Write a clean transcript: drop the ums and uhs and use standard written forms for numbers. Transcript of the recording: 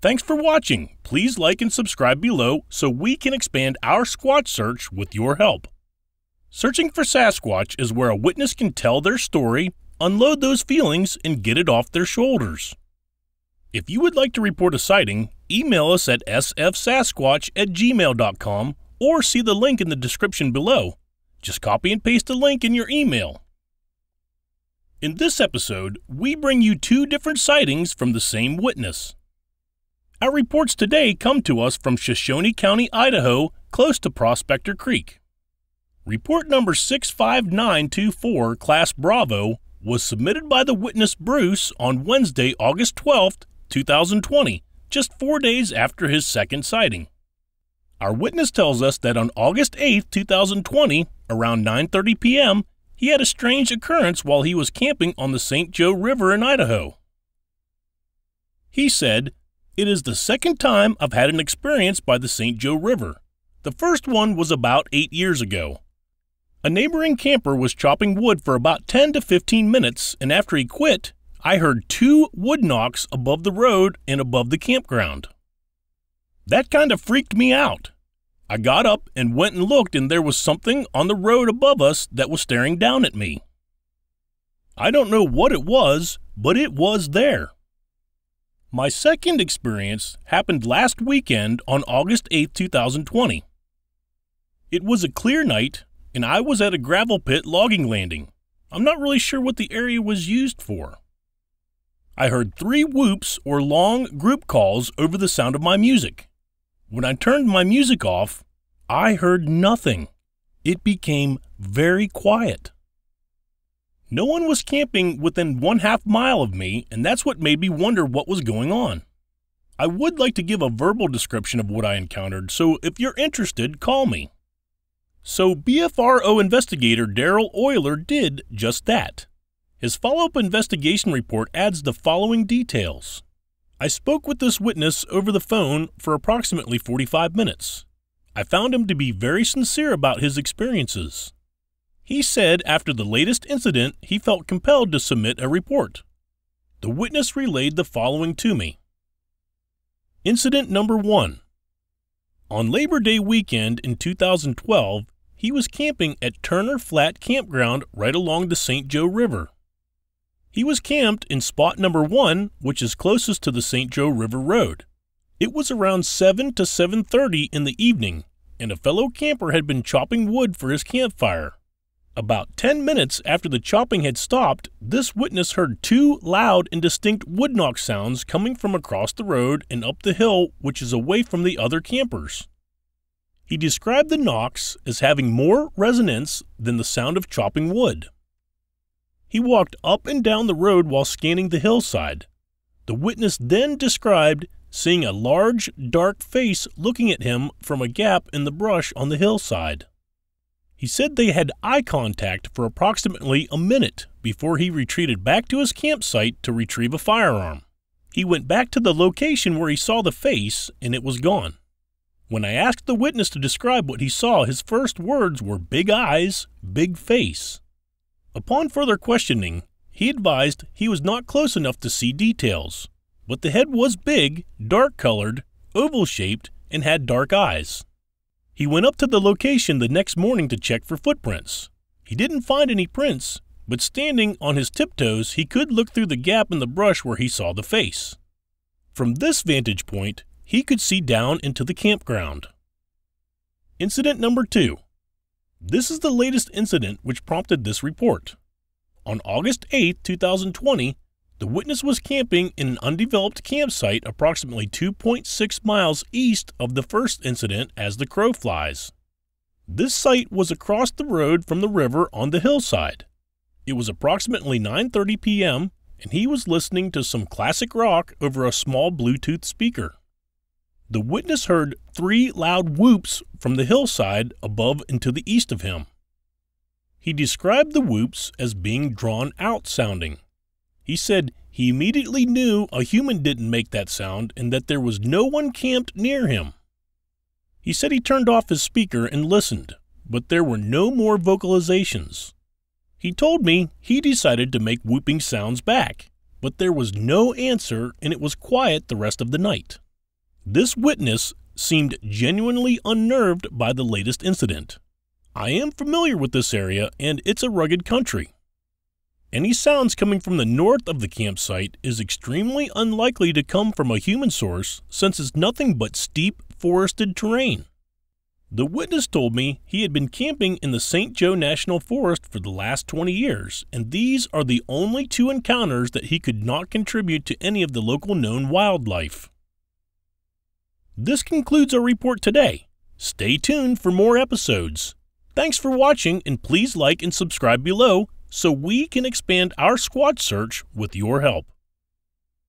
Thanks for watching. Please like and subscribe below so we can expand our Squatch search with your help. Searching for Sasquatch is where a witness can tell their story, unload those feelings, and get it off their shoulders. If you would like to report a sighting, email us at SFSasquatch@gmail.com or see the link in the description below. Just copy and paste the link in your email. In this episode, we bring you two different sightings from the same witness. Our reports today come to us from Shoshone County, Idaho, close to Prospector Creek. Report number 65924, Class Bravo, was submitted by the witness Bruce on Wednesday, August 12, 2020, just 4 days after his second sighting. Our witness tells us that on August 8, 2020, around 9:30 p.m., he had a strange occurrence while he was camping on the St. Joe River in Idaho. He said, "It is the second time I've had an experience by the St. Joe River. The first one was about 8 years ago. A neighboring camper was chopping wood for about 10 to 15 minutes, and after he quit, I heard two wood knocks above the road and above the campground. That kind of freaked me out. I got up and went and looked, and there was something on the road above us that was staring down at me. I don't know what it was, but it was there." My second experience happened last weekend on August 8, 2020. It was a clear night, and I was at a gravel pit logging landing. I'm not really sure what the area was used for. I heard three whoops or long group calls over the sound of my music. When I turned my music off, I heard nothing. It became very quiet. No one was camping within 1/2 mile of me, and that's what made me wonder what was going on. I would like to give a verbal description of what I encountered, so if you're interested, call me. So BFRO investigator Daryl Euler did just that. His follow-up investigation report adds the following details. I spoke with this witness over the phone for approximately 45 minutes. I found him to be very sincere about his experiences. He said after the latest incident, he felt compelled to submit a report. The witness relayed the following to me. Incident number 1. On Labor Day weekend in 2012, he was camping at Turner Flat Campground right along the St. Joe River. He was camped in spot number 1, which is closest to the St. Joe River Road. It was around 7 to 7:30 in the evening, and a fellow camper had been chopping wood for his campfire. About 10 minutes after the chopping had stopped, this witness heard two loud and distinct wood knock sounds coming from across the road and up the hill, which is away from the other campers. He described the knocks as having more resonance than the sound of chopping wood. He walked up and down the road while scanning the hillside. The witness then described seeing a large, dark face looking at him from a gap in the brush on the hillside. He said they had eye contact for approximately a minute before he retreated back to his campsite to retrieve a firearm. He went back to the location where he saw the face, and it was gone. When I asked the witness to describe what he saw, his first words were big eyes, big face. Upon further questioning, he advised he was not close enough to see details, but the head was big, dark-colored, oval-shaped, and had dark eyes. He went up to the location the next morning to check for footprints. He didn't find any prints, but standing on his tiptoes, he could look through the gap in the brush where he saw the face. From this vantage point, he could see down into the campground. Incident number 2. This is the latest incident which prompted this report. On August 8, 2020, the witness was camping in an undeveloped campsite approximately 2.6 miles east of the first incident as the crow flies. This site was across the road from the river on the hillside. It was approximately 9:30 p.m., and he was listening to some classic rock over a small Bluetooth speaker. The witness heard three loud whoops from the hillside above and to the east of him. He described the whoops as being drawn out sounding. He said he immediately knew a human didn't make that sound and that there was no one camped near him. He said he turned off his speaker and listened, but there were no more vocalizations. He told me he decided to make whooping sounds back, but there was no answer and it was quiet the rest of the night. This witness seemed genuinely unnerved by the latest incident. I am familiar with this area, and it's a rugged country. Any sounds coming from the north of the campsite is extremely unlikely to come from a human source since it's nothing but steep, forested terrain. The witness told me he had been camping in the St. Joe National Forest for the last 20 years, and these are the only two encounters that he could not contribute to any of the local known wildlife. This concludes our report today. Stay tuned for more episodes. Thanks for watching, and please like and subscribe below so we can expand our Squatch search with your help.